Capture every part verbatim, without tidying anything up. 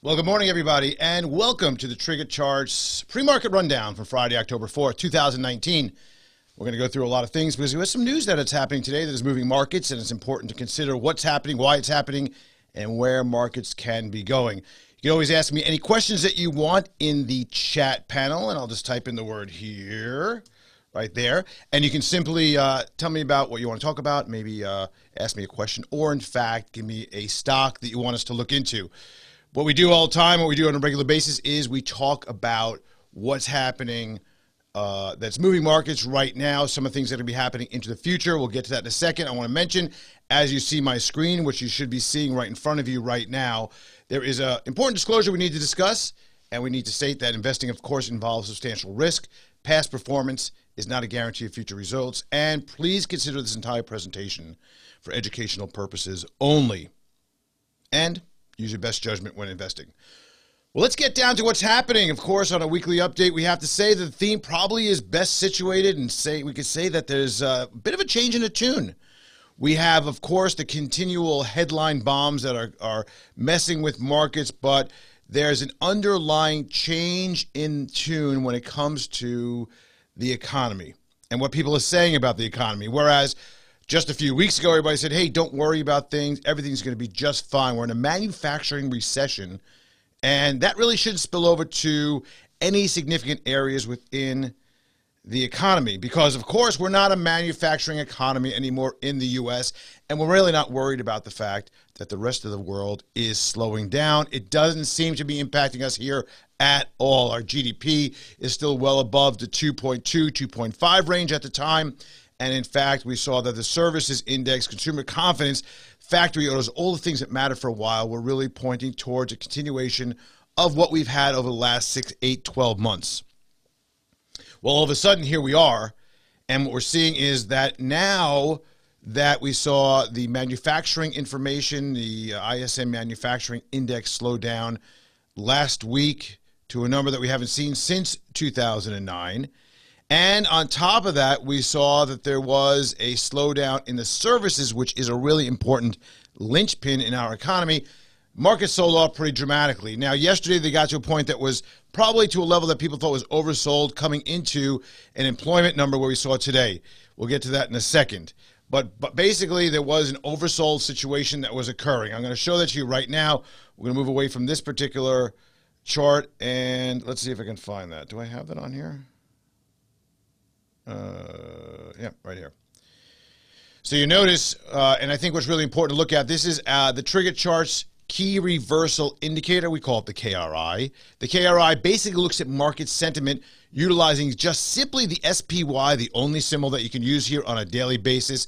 Well, good morning, everybody, and welcome to the Trigger Charts pre-market rundown for Friday, October fourth, two thousand nineteen. We're going to go through a lot of things because we have some news that it's happening today that is moving markets, and it's important to consider what's happening, why it's happening, and where markets can be going. You can always ask me any questions that you want in the chat panel, and I'll just type in the word here, right there. And you can simply uh, tell me about what you want to talk about, maybe uh, ask me a question, or in fact, give me a stock that you want us to look into. What we do all the time, what we do on a regular basis is we talk about what's happening uh, that's moving markets right now, some of the things that are going to be happening into the future. We'll get to that in a second. I want to mention, as you see my screen, which you should be seeing right in front of you right now, there is an important disclosure we need to discuss, and we need to state that investing, of course, involves substantial risk. Past performance is not a guarantee of future results, and please consider this entire presentation for educational purposes only. And use your best judgment when investing. Well, let's get down to what's happening. Of course, on a weekly update, we have to say that the theme probably is best situated, and say we could say that there's a bit of a change in the tune. We have, of course, the continual headline bombs that are, are messing with markets, but there's an underlying change in tune when it comes to the economy and what people are saying about the economy, whereas just a few weeks ago, everybody said, hey, don't worry about things. Everything's going to be just fine. We're in a manufacturing recession, and that really shouldn't spill over to any significant areas within the economy because, of course, we're not a manufacturing economy anymore in the U S, and we're really not worried about the fact that the rest of the world is slowing down. It doesn't seem to be impacting us here at all. Our G D P is still well above the two point two, two point five range at the time. And in fact, we saw that the services index, consumer confidence, factory orders, all the things that matter for a while were really pointing towards a continuation of what we've had over the last six, eight, twelve months. Well, all of a sudden, here we are. And what we're seeing is that now that we saw the manufacturing information, the I S M manufacturing index slow down last week to a number that we haven't seen since two thousand nine. And on top of that, we saw that there was a slowdown in the services, which is a really important linchpin in our economy. Markets sold off pretty dramatically. Now, yesterday they got to a point that was probably to a level that people thought was oversold coming into an employment number where we saw today. We'll get to that in a second. But, but basically, there was an oversold situation that was occurring. I'm going to show that to you right now. We're going to move away from this particular chart, and let's see if I can find that. Do I have that on here? Uh, yeah, right here. So you notice, uh, and I think what's really important to look at, this is uh, the Trigger Charts Key Reversal Indicator. We call it the K R I. The K R I basically looks at market sentiment utilizing just simply the S P Y, the only symbol that you can use here on a daily basis.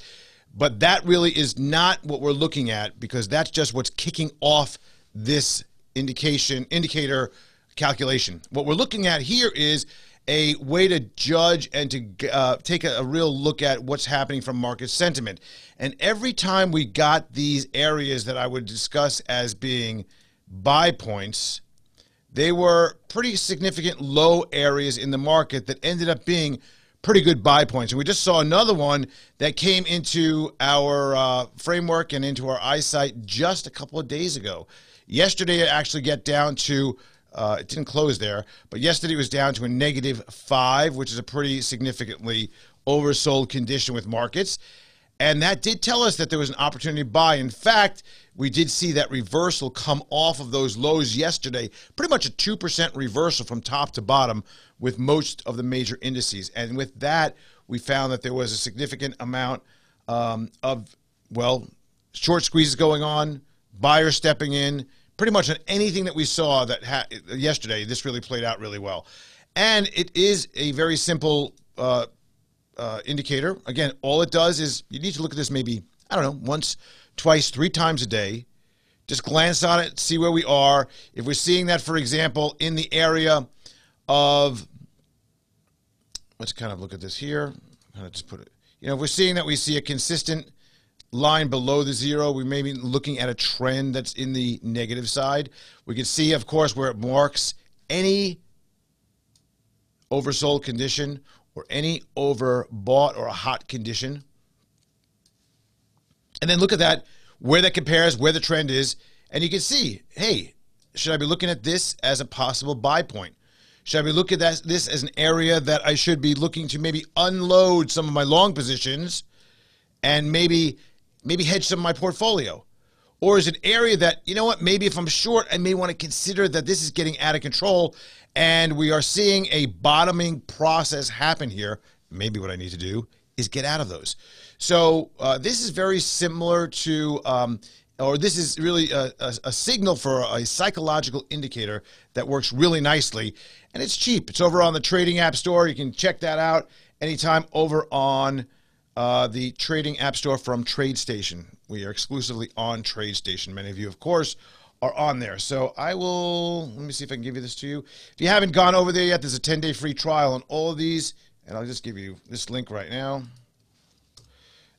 But that really is not what we're looking at because that's just what's kicking off this indication indicator calculation. What we're looking at here is a way to judge and to uh, take a, a real look at what's happening from market sentiment. And every time we got these areas that I would discuss as being buy points, they were pretty significant low areas in the market that ended up being pretty good buy points. And we just saw another one that came into our uh, framework and into our eyesight just a couple of days ago. Yesterday, it actually got down to Uh, it didn't close there, but yesterday it was down to a negative five, which is a pretty significantly oversold condition with markets. And that did tell us that there was an opportunity to buy. In fact, we did see that reversal come off of those lows yesterday, pretty much a two percent reversal from top to bottom with most of the major indices. And with that, we found that there was a significant amount um, of, well, short squeezes going on, buyers stepping in. Pretty much on anything that we saw that ha yesterday, this really played out really well. And it is a very simple uh, uh, indicator. Again, all it does is you need to look at this maybe, I don't know, once, twice, three times a day. Just glance on it, see where we are. If we're seeing that, for example, in the area of, let's kind of look at this here. I'll just put it, you know, if we're seeing that we see a consistent line below the zero, we may be looking at a trend that's in the negative side. We can see, of course, where it marks any oversold condition or any overbought or a hot condition. And then look at that, where that compares, where the trend is. And you can see, hey, Should I be looking at this as a possible buy point? Should I be looking at this as an area that I should be looking to maybe unload some of my long positions and maybe maybe hedge some of my portfolio? Or is it an area that, you know what, maybe if I'm short, I may want to consider that this is getting out of control and we are seeing a bottoming process happen here. Maybe what I need to do is get out of those. So uh, this is very similar to, um, or this is really a, a, a signal for a psychological indicator that works really nicely. And it's cheap. It's over on the trading app store. You can check that out anytime over on uh, the trading app store from TradeStation. We are exclusively on TradeStation. Many of you, of course, are on there. So I will, let me see if I can give you this to you. If you haven't gone over there yet, there's a ten day free trial on all of these. And I'll just give you this link right now.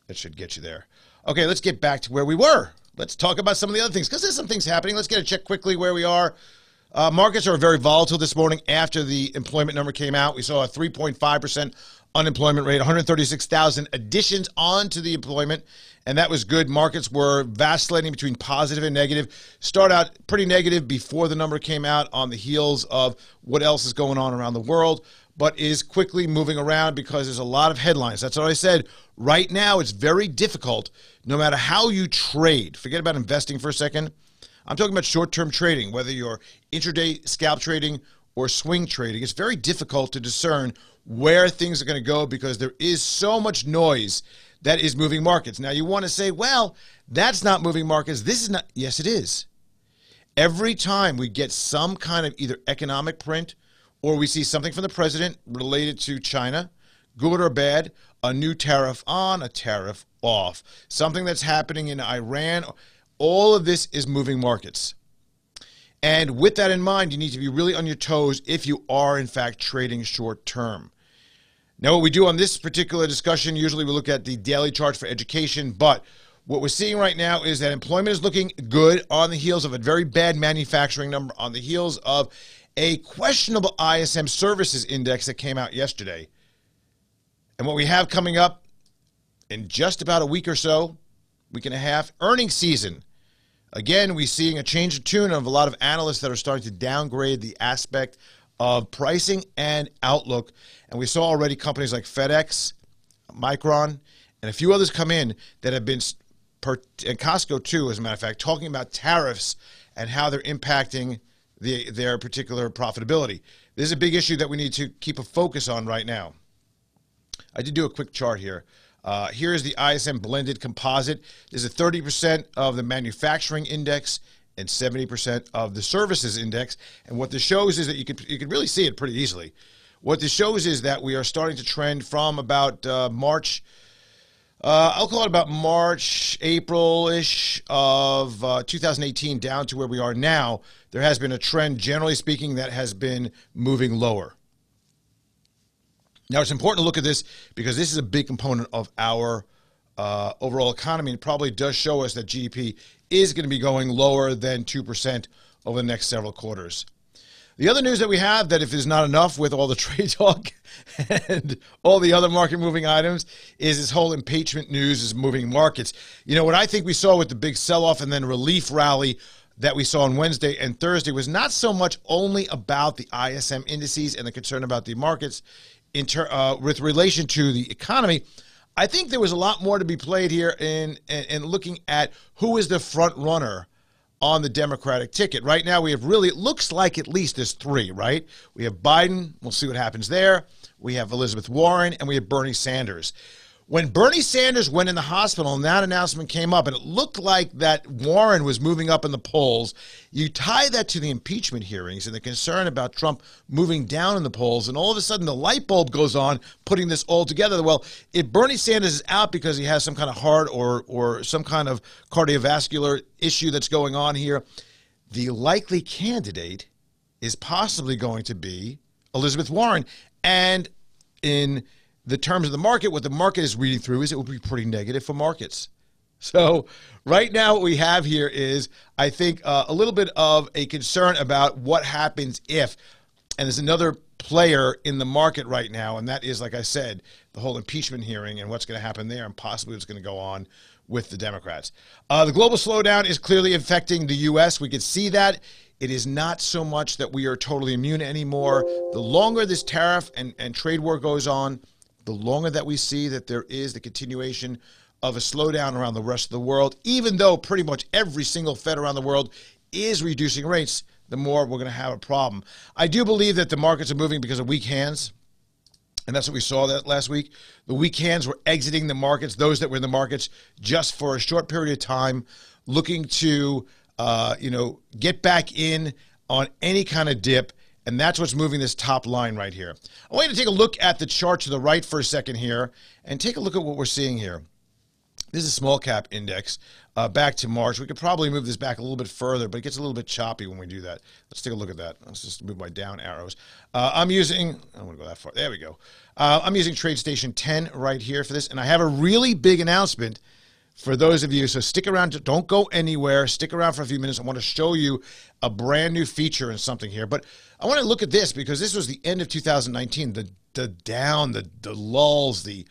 It should get you there. Okay, let's get back to where we were. Let's talk about some of the other things, because there's some things happening. Let's get a check quickly where we are. Uh, markets are very volatile this morning after the employment number came out. We saw a three point five percent unemployment rate, one hundred thirty-six thousand additions onto the employment, and that was good. Markets were vacillating between positive and negative. Start out pretty negative before the number came out on the heels of what else is going on around the world, but is quickly moving around because there's a lot of headlines. That's what I said. Right now, it's very difficult, no matter how you trade. Forget about investing for a second. I'm talking about short-term trading, whether you're intraday scalp trading or swing trading. It's very difficult to discern where things are going to go because there is so much noise that is moving markets. Now, you want to say, well, that's not moving markets. This is not. Yes, it is. Every time we get some kind of either economic print or we see something from the president related to China, good or bad, a new tariff on, a tariff off, something that's happening in Iran, all of this is moving markets. And with that in mind, you need to be really on your toes if you are, in fact, trading short term. Now, what we do on this particular discussion, usually we look at the daily chart for education, but what we're seeing right now is that employment is looking good on the heels of a very bad manufacturing number, on the heels of a questionable I S M services index that came out yesterday. And what we have coming up in just about a week or so, week and a half, earnings season. Again, we're seeing a change of tune of a lot of analysts that are starting to downgrade the aspect of pricing and outlook. And we saw already companies like FedEx, Micron, and a few others come in that have been, and Costco too, as a matter of fact, talking about tariffs and how they're impacting The, their particular profitability. This is a big issue that we need to keep a focus on right now. I did do a quick chart here. Uh, here is the I S M blended composite. This is thirty percent of the manufacturing index and seventy percent of the services index. And what this shows is that you can, you can really see it pretty easily. What this shows is that we are starting to trend from about uh, March, Uh, I'll call it about March, April-ish of uh, two thousand eighteen down to where we are now. There has been a trend, generally speaking, that has been moving lower. Now, it's important to look at this because this is a big component of our uh, overall economy and probably does show us that G D P is going to be going lower than two percent over the next several quarters. The other news that we have, that if it's not enough with all the trade talk and all the other market moving items, is this whole impeachment news is moving markets. You know, what I think we saw with the big sell-off and then relief rally that we saw on Wednesday and Thursday was not so much only about the I S M indices and the concern about the markets in uh, with relation to the economy. I think there was a lot more to be played here in, in, in looking at who is the front runner on the Democratic ticket. Right now, we have really, it looks like at least there's three, right? We have Biden, we'll see what happens there. We have Elizabeth Warren, and we have Bernie Sanders. When Bernie Sanders went in the hospital and that announcement came up, and it looked like that Warren was moving up in the polls, you tie that to the impeachment hearings and the concern about Trump moving down in the polls, and all of a sudden the light bulb goes on putting this all together. Well, if Bernie Sanders is out because he has some kind of heart or, or some kind of cardiovascular issue that's going on here, the likely candidate is possibly going to be Elizabeth Warren. And in the terms of the market, what the market is reading through is it will be pretty negative for markets. So right now what we have here is, I think, uh, a little bit of a concern about what happens if, and there's another player in the market right now, and that is, like I said, the whole impeachment hearing and what's going to happen there and possibly what's going to go on with the Democrats. Uh, the global slowdown is clearly affecting the U S We could see that It is not so much that we are totally immune anymore. The longer this tariff and, and trade war goes on, the longer that we see that there is the continuation of a slowdown around the rest of the world, even though pretty much every single Fed around the world is reducing rates, the more we're going to have a problem. I do believe that the markets are moving because of weak hands, and that's what we saw that last week. The weak hands were exiting the markets, those that were in the markets, just for a short period of time, looking to uh, you know, get back in on any kind of dip, and that's what's moving this top line right here. I want you to take a look at the chart to the right for a second here, and take a look at what we're seeing here. This is a small cap index uh, back to March. We could probably move this back a little bit further, but it gets a little bit choppy when we do that. Let's take a look at that. Let's just move my down arrows. Uh, I'm using, I don't want to go that far. There we go. Uh, I'm using TradeStation ten right here for this. And I have a really big announcement for those of you. So stick around. Don't go anywhere. Stick around for a few minutes. I want to show you a brand new feature and something here. But I want to look at this because this was the end of two thousand nineteen. The, the down, the, the lulls, the...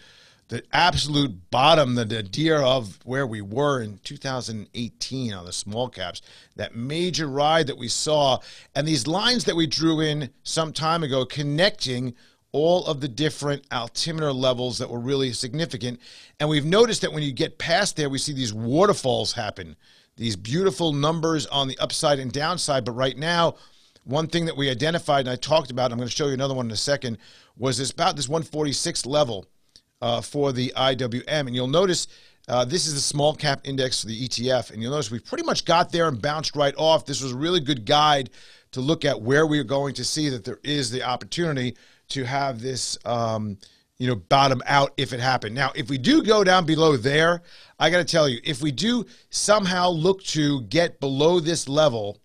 the absolute bottom, the nadir of where we were in two thousand eighteen on the small caps, that major ride that we saw, and these lines that we drew in some time ago connecting all of the different altimeter levels that were really significant. And we've noticed that when you get past there, we see these waterfalls happen, these beautiful numbers on the upside and downside. But right now, one thing that we identified and I talked about, and I'm going to show you another one in a second, was this about this one forty-six level. Uh, for the I W M, and you'll notice uh, this is the small cap index for the E T F, and you'll notice we've pretty much got there and bounced right off. This was a really good guide to look at where we're going to see that there is the opportunity to have this um, you know, bottom out if it happened. Now, if we do go down below there, I got to tell you, if we do somehow look to get below this level,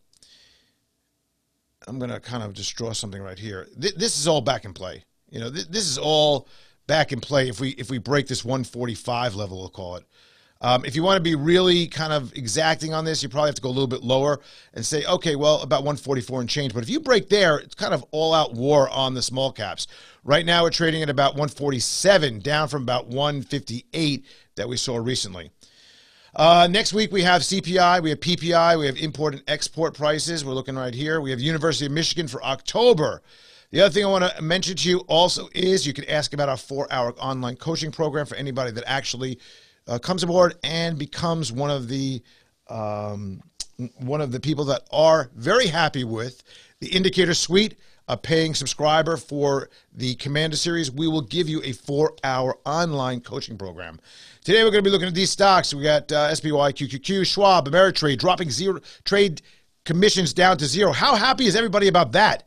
I'm going to kind of just draw something right here. Th this is all back in play. You know, th this is all back in play if we if we break this one forty-five level, we'll call it. Um, if you want to be really kind of exacting on this, you probably have to go a little bit lower and say, okay, well, about one forty-four and change. But if you break there, it's kind of all-out war on the small caps. Right now, we're trading at about one forty-seven, down from about one fifty-eight that we saw recently. Uh, next week, we have C P I, we have P P I, we have import and export prices. We're looking right here. We have University of Michigan for October. The other thing I want to mention to you also is you can ask about our four-hour online coaching program for anybody that actually uh, comes aboard and becomes one of the um, one of the people that are very happy with the Indicator Suite, a paying subscriber for the Commander Series. We will give you a four-hour online coaching program. Today we're going to be looking at these stocks. We got uh, S P Y, Q Q Q, Schwab, Ameritrade dropping zero trade commissions down to zero. How happy is everybody about that?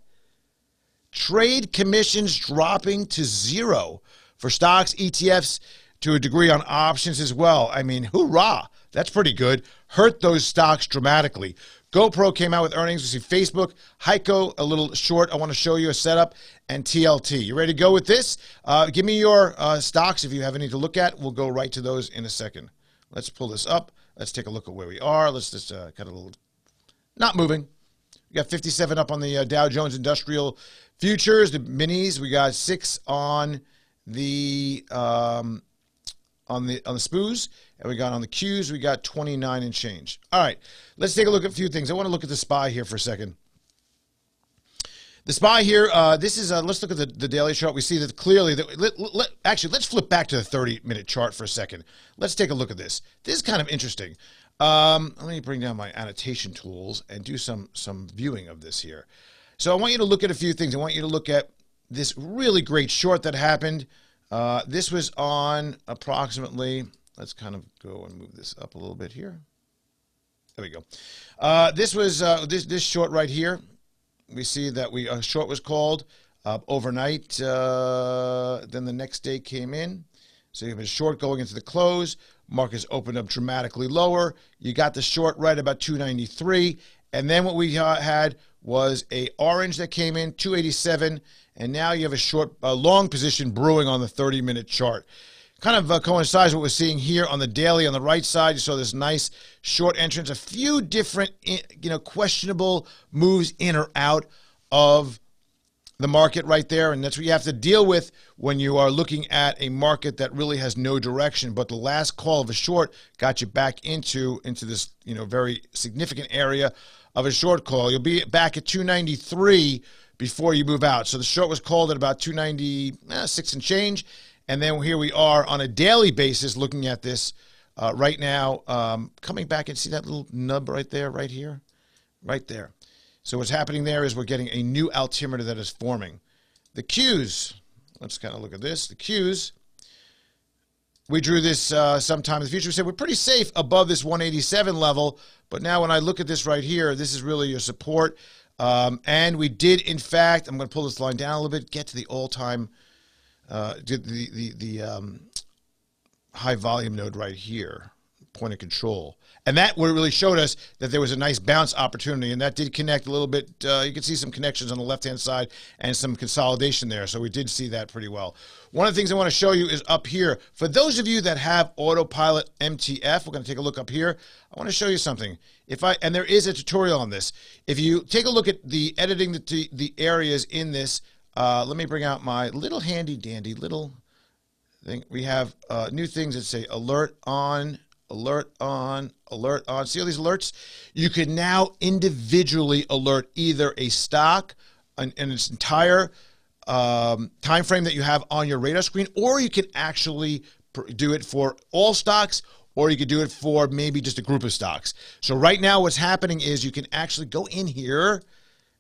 Trade commissions dropping to zero for stocks, E T Fs, to a degree on options as well. I mean, hoorah. That's pretty good. Hurt those stocks dramatically. GoPro came out with earnings. We see Facebook, HEICO, a little short. I want to show you a setup, and T L T. You ready to go with this? Uh, give me your uh, stocks if you have any to look at. We'll go right to those in a second. Let's pull this up. Let's take a look at where we are. Let's just uh, cut a little. Not moving. We got fifty-seven up on the uh, Dow Jones Industrial Futures, the minis. We got six on the um, on the on the S P Ys, and we got on the Qs. We got twenty-nine and change. All right, let's take a look at a few things. I want to look at the S P Y here for a second. The S P Y here. Uh, this is. Uh, let's look at the, the daily chart. We see that clearly. That let, let, actually, let's flip back to the thirty-minute chart for a second. Let's take a look at this. This is kind of interesting. Um, let me bring down my annotation tools and do some some viewing of this here. So I want you to look at a few things. I want you to look at this really great short that happened. Uh, this was on approximately, let's kind of go and move this up a little bit here. There we go. Uh, this was uh, this, this short right here. We see that we a short was called uh, overnight. Uh, then the next day came in. So you have a short going into the close. Markets opened up dramatically lower. You got the short right about two ninety-three. And then what we uh, had was a orange that came in, two eighty-seven, and now you have a short, a long position brewing on the thirty-minute chart. Kind of uh, coincides with what we're seeing here on the daily on the right side. You saw this nice short entrance, a few different, you know, questionable moves in or out of the market right there, and that's what you have to deal with when you are looking at a market that really has no direction. But the last call of a short got you back into into this, you know, very significant area of a short call. You'll be back at two ninety-three before you move out. So the short was called at about two ninety-six and change. And then here we are on a daily basis looking at this uh, right now. Um, coming back and see that little nub right there, right here, right there. So what's happening there is we're getting a new altimeter that is forming. The Qs, let's kind of look at this. The Qs, we drew this uh, sometime in the future. We said we're pretty safe above this one eighty-seven level. But now when I look at this right here, this is really your support. Um, and we did, in fact, I'm going to pull this line down a little bit, get to the all-time, uh, the, the, the um, high volume node right here. Point of control, and that what really showed us that there was a nice bounce opportunity, and that did connect a little bit. Uh, you can see some connections on the left hand side and some consolidation there, so we did see that pretty well. One of the things I want to show you is up here. For those of you that have autopilot M T F, we're going to take a look up here. I want to show you something. If I and there is a tutorial on this. If you take a look at the editing the the areas in this, uh, let me bring out my little handy dandy little thing. We have uh, new things that say alert on. Alert on, alert on. See all these alerts? You can now individually alert either a stock and its entire um, time frame that you have on your radar screen, or you can actually do it for all stocks, or you could do it for maybe just a group of stocks. So right now what's happening is you can actually go in here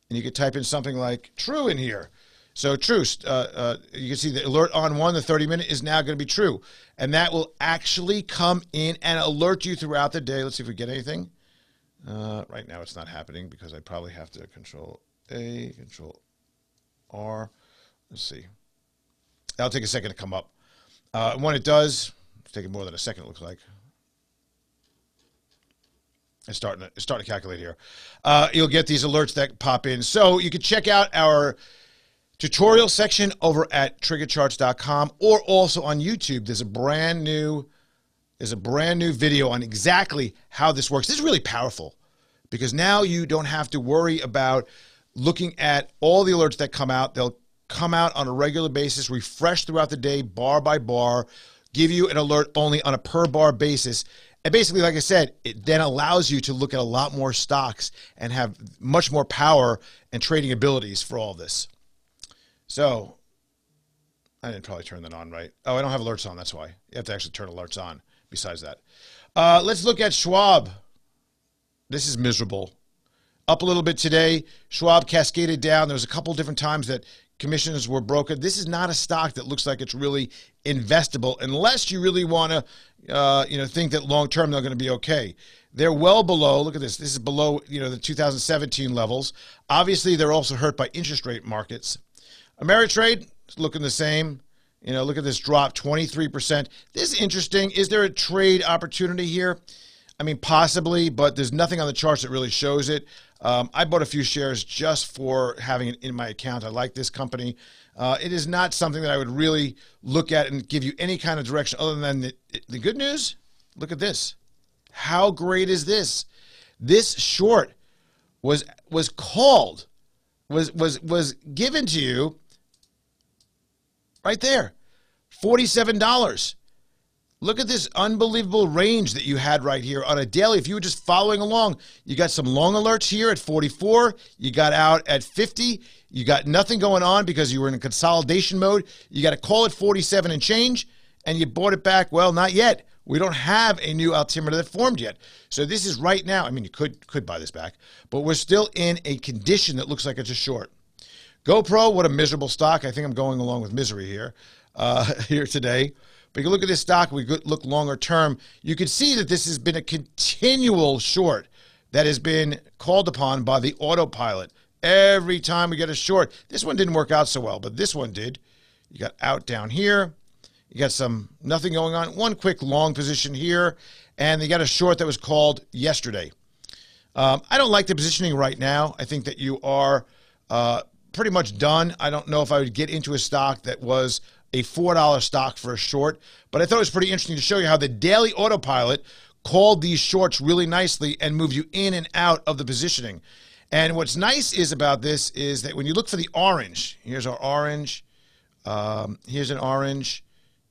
and you could type in something like true in here. So true, uh, uh, you can see the alert on one, the thirty minute is now going to be true. And that will actually come in and alert you throughout the day. Let's see if we get anything. Uh, right now it's not happening because I probably have to control A, control R. Let's see. That'll take a second to come up. Uh, when it does, it's taking more than a second it looks like. It's starting to, it's starting to calculate here. Uh, you'll get these alerts that pop in. So you can check out our tutorial section over at Trigger Charts dot com, or also on YouTube. There's a brand new, there's a brand new video on exactly how this works. This is really powerful because now you don't have to worry about looking at all the alerts that come out. They'll come out on a regular basis, refresh throughout the day, bar by bar, give you an alert only on a per bar basis. And basically, like I said, it then allows you to look at a lot more stocks and have much more power and trading abilities for all this. So, I didn't probably turn that on, right? Oh, I don't have alerts on, that's why. You have to actually turn alerts on besides that. Uh, let's look at Schwab. This is miserable. Up a little bit today. Schwab cascaded down. There was a couple different times that commissions were broken. This is not a stock that looks like it's really investable unless you really want to uh, you know, think that long-term they're going to be okay. They're well below, look at this, this is below you know, the two thousand seventeen levels. Obviously, they're also hurt by interest rate markets. Ameritrade is looking the same. You know, look at this drop, twenty-three percent. This is interesting. Is there a trade opportunity here? I mean, possibly, but there's nothing on the charts that really shows it. Um, I bought a few shares just for having it in my account. I like this company. Uh, it is not something that I would really look at and give you any kind of direction other than the, the good news. Look at this. How great is this? This short was was called, was was was given to you. Right there, forty-seven dollars. Look at this unbelievable range that you had right here on a daily. If you were just following along, you got some long alerts here at forty-four. You got out at fifty. You got nothing going on because you were in a consolidation mode. You got to call it forty-seven and change, and you bought it back. Well, not yet. We don't have a new altimeter that formed yet. So this is right now. I mean, you could, could buy this back, but we're still in a condition that looks like it's a short. GoPro, what a miserable stock. I think I'm going along with misery here, uh, here today. But you look at this stock, we look longer term. You can see that this has been a continual short that has been called upon by the autopilot. Every time we get a short, this one didn't work out so well, but this one did. You got out down here. You got some nothing going on. One quick long position here, and they got a short that was called yesterday. Um, I don't like the positioning right now. I think that you are uh, pretty much done. I don't know if I would get into a stock that was a four dollar stock for a short, but I thought it was pretty interesting to show you how the daily autopilot called these shorts really nicely and moved you in and out of the positioning. And what's nice is about this is that when you look for the orange, here's our orange, um, here's an orange,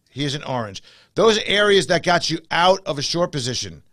here's an orange. Those are areas that got you out of a short position.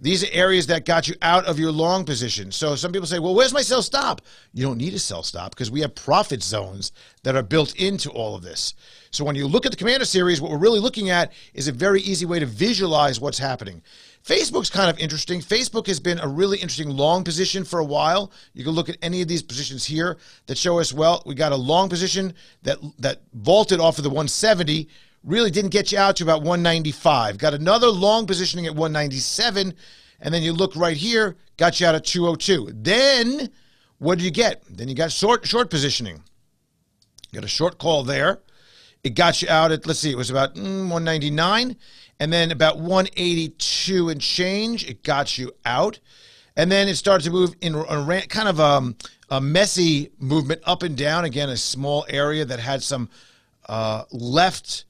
These are areas that got you out of your long position. So some people say, well, where's my sell stop? You don't need a sell stop because we have profit zones that are built into all of this. So when you look at the Commander Series, what we're really looking at is a very easy way to visualize what's happening. Facebook's kind of interesting. Facebook has been a really interesting long position for a while. You can look at any of these positions here that show us, well, we got a long position that, that vaulted off of the one seventy, really didn't get you out to about one ninety-five. Got another long positioning at one ninety-seven, and then you look right here, got you out at two oh two. Then what did you get? Then you got short, short positioning. You got a short call there. It got you out at, let's see, it was about mm, one ninety-nine. And then about one eighty-two and change, it got you out. And then it started to move in a kind of um, a messy movement up and down. Again, a small area that had some uh, left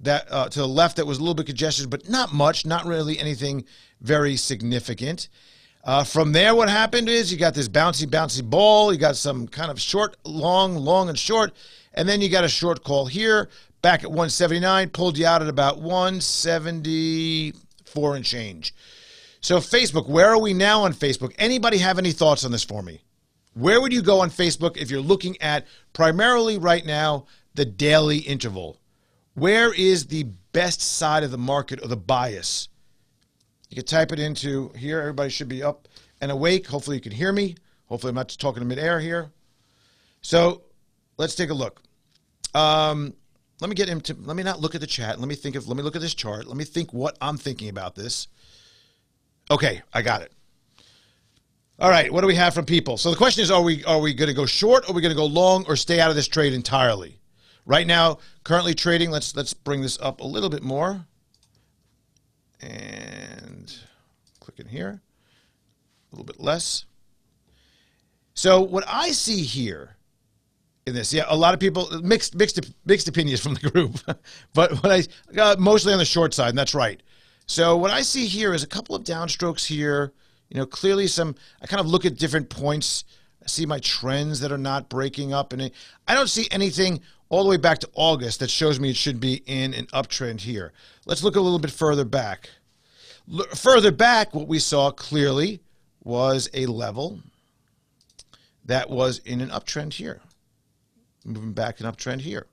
that uh, to the left that was a little bit congested, but not much, not really anything very significant. Uh, from there, what happened is you got this bouncy, bouncy ball. You got some kind of short, long, long and short. And then you got a short call here. Back at one seventy-nine, pulled you out at about one seventy-four and change. So Facebook, where are we now on Facebook? Anybody have any thoughts on this for me? Where would you go on Facebook if you're looking at primarily right now the daily interval? Where is the best side of the market or the bias? You can type it into here. Everybody should be up and awake. Hopefully you can hear me. Hopefully I'm not just talking in midair here. So let's take a look. Um... Let me get him to, let me not look at the chat. Let me think of, let me look at this chart. Let me think what I'm thinking about this. Okay, I got it. All right, what do we have from people? So the question is, are we, are we going to go short? Or are we going to go long or stay out of this trade entirely? Right now, currently trading, let's, let's bring this up a little bit more. And click in here, a little bit less. So what I see here, in this, yeah, a lot of people mixed mixed mixed opinions from the group, but what I uh, mostly on the short side, and that's right. So what I see here is a couple of downstrokes here. You know, clearly some. I kind of look at different points. I see my trends that are not breaking up, and I don't see anything all the way back to August that shows me it should be in an uptrend here. Let's look a little bit further back. L further back, what we saw clearly was a level that was in an uptrend here. Moving back an uptrend here.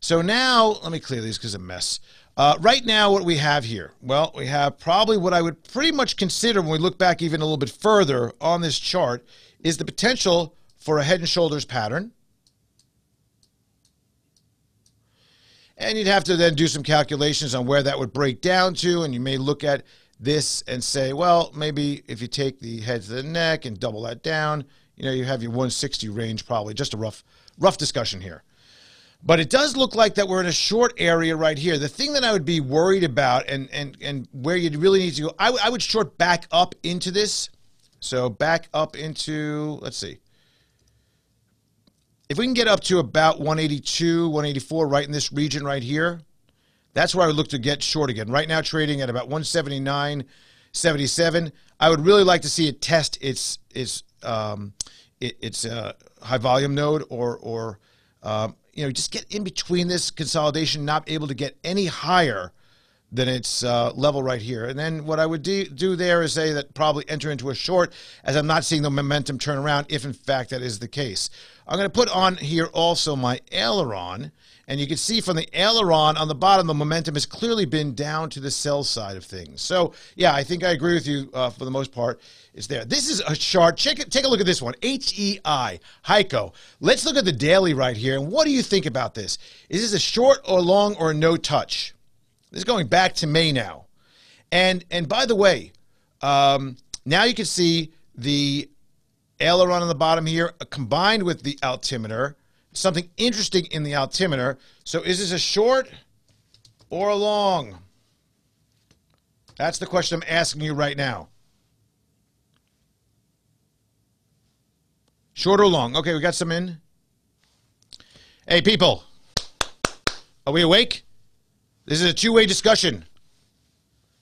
So now, let me clear these because it's a mess. Uh, right now, what we have here, well, we have probably what I would pretty much consider when we look back even a little bit further on this chart is the potential for a head and shoulders pattern. And you'd have to then do some calculations on where that would break down to, and you may look at this and say, well, maybe if you take the head to the neck and double that down, you know, you have your one sixty range probably, just a rough... Rough discussion here. But it does look like that we're in a short area right here. The thing that I would be worried about and, and, and where you'd really need to go, I, I would short back up into this. So back up into, let's see. If we can get up to about one eighty-two, one eighty-four, right in this region right here, that's where I would look to get short again. Right now trading at about one seventy-nine seventy-seven. I would really like to see it test its, its, um, it, its, uh, high volume node or, or um, you know, just get in between this consolidation, not able to get any higher than its uh, level right here. And then what I would do, do there is say that probably enter into a short as I'm not seeing the momentum turn around, if in fact that is the case. I'm going to put on here also my aileron. And you can see from the aileron on the bottom, the momentum has clearly been down to the sell side of things. So, yeah, I think I agree with you uh, for the most part. It's there. This is a chart. Check it, take a look at this one, H E I, HEICO. Let's look at the daily right here. And what do you think about this? Is this a short or long or no touch? This is going back to May now. And, and by the way, um, now you can see the aileron on the bottom here uh, combined with the altimeter. Something interesting in the altimeter. So is this a short or a long? That's the question I'm asking you right now. Short or long? Okay, we got some in. Hey, people. Are we awake? This is a two-way discussion.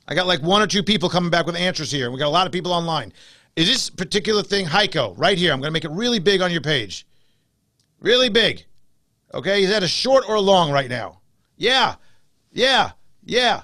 I got like one or two people coming back with answers here. We got a lot of people online. Is this particular thing HEICO? Right here. I'm going to make it really big on your page. Really big. Okay, is that a short or a long right now? Yeah, yeah, yeah.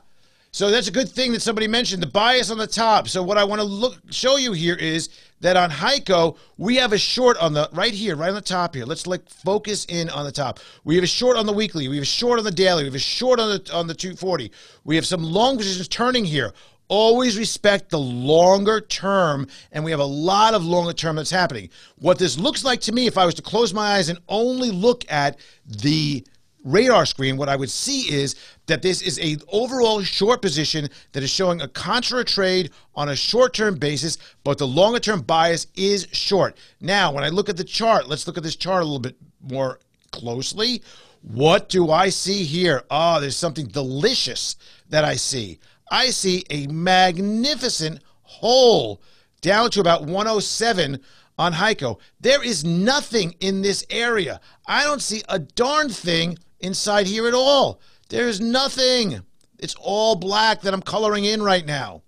So that's a good thing that somebody mentioned, the bias on the top. So what I want to look show you here is that on HEICO, we have a short on the right here, right on the top here. Let's like focus in on the top. We have a short on the weekly. We have a short on the daily. We have a short on the on the two forty. We have some long positions turning here. Always respect the longer term, and we have a lot of longer term that's happening. What this looks like to me, if I was to close my eyes and only look at the radar screen, what I would see is that this is a overall short position that is showing a contra trade on a short-term basis, but the longer-term bias is short. Now, when I look at the chart, let's look at this chart a little bit more closely. What do I see here? Ah, there's something delicious that I see. I see a magnificent hole down to about one oh seven on HEICO. There is nothing in this area. I don't see a darn thing inside here at all. There's nothing. It's all black that I'm coloring in right now.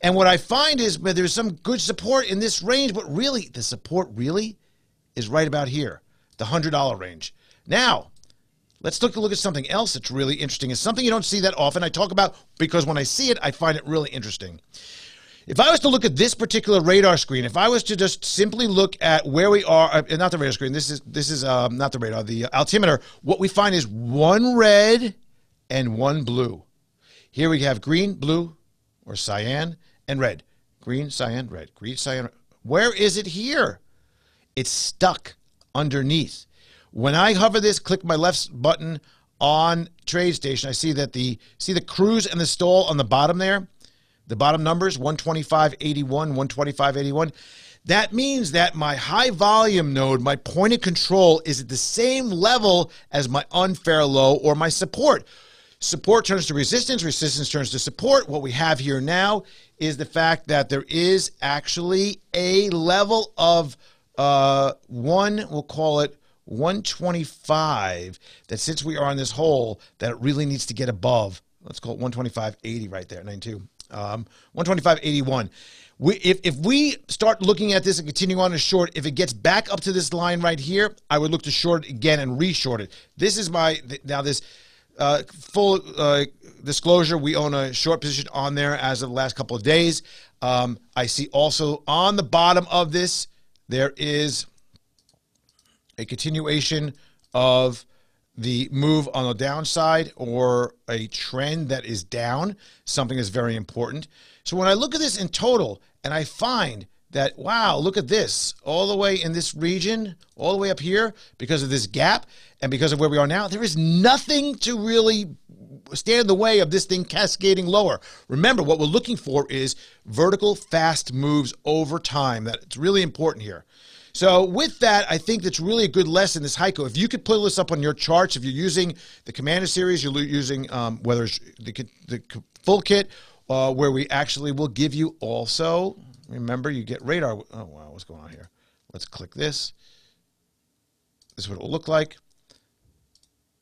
And what I find is that there's some good support in this range, but really, the support really is right about here, the one hundred dollar range. Now, let's take a look at something else that's really interesting. It's something you don't see that often. I talk about because when I see it, I find it really interesting. If I was to look at this particular radar screen, if I was to just simply look at where we are, not the radar screen, this is, this is um, not the radar, the altimeter, what we find is one red and one blue. Here we have green, blue, or cyan, and red. Green, cyan, red, green, cyan, red. Where is it here? It's stuck underneath. When I hover this, click my left button on TradeStation, I see that the, see the cruise and the stall on the bottom there? The bottom numbers, one twenty-five eighty-one, one twenty-five eighty-one. That means that my high volume node, my point of control, is at the same level as my unfair low or my support. Support turns to resistance, resistance turns to support. What we have here now is the fact that there is actually a level of uh, one, we'll call it one twenty-five, that since we are in this hole, that it really needs to get above. Let's call it one twenty-five eighty right there, ninety-two. Um, one twenty-five eighty-one. We, if, if we start looking at this and continue on to short, if it gets back up to this line right here, I would look to short again and re-short it. This is my, th now this uh, full uh, disclosure, we own a short position on there as of the last couple of days. Um, I see also on the bottom of this, there is a continuation of the move on the downside or a trend that is down, something is very important. So when I look at this in total and I find that, wow, look at this, all the way in this region, all the way up here, because of this gap and because of where we are now, there is nothing to really stand in the way of this thing cascading lower. Remember, what we're looking for is vertical fast moves over time. That's really important here. So with that, I think that's really a good lesson, this HEICO. If you could pull this up on your charts, if you're using the Commander Series, you're using um, whether it's the, the full kit, uh, where we actually will give you also, remember, you get radar. Oh, wow, what's going on here? Let's click this. This is what it will look like.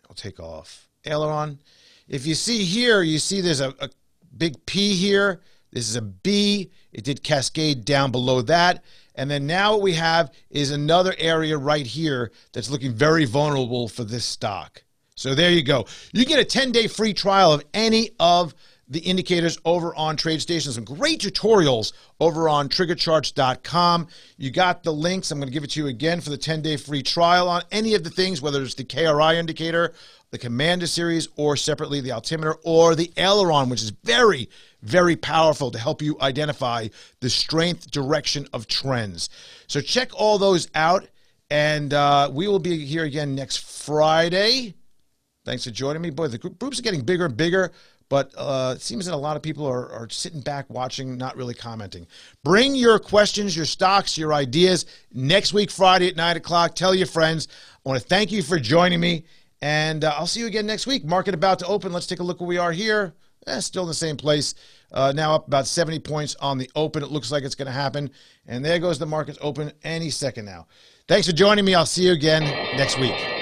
I'll take off aileron. If you see here, you see there's a, a big P here. This is a B. It did cascade down below that. And then now what we have is another area right here that's looking very vulnerable for this stock. So there you go. You get a ten-day free trial of any of the indicators over on TradeStation. Some great tutorials over on Trigger Charts dot com. You got the links. I'm going to give it to you again for the ten-day free trial on any of the things, whether it's the K R I indicator, the Commander Series, or separately the altimeter or the aileron, which is very, very powerful to help you identify the strength, direction of trends. So check all those out, and uh, we will be here again next Friday. Thanks for joining me. Boy, the groups are getting bigger and bigger, but uh, it seems that a lot of people are, are sitting back watching, not really commenting. Bring your questions, your stocks, your ideas next week, Friday at nine o'clock. Tell your friends. I want to thank you for joining me. And uh, I'll see you again next week. Market about to open. Let's take a look where we are here. Eh, still in the same place. Uh, now up about seventy points on the open. It looks like it's going to happen. And there goes the market's open any second now. Thanks for joining me. I'll see you again next week.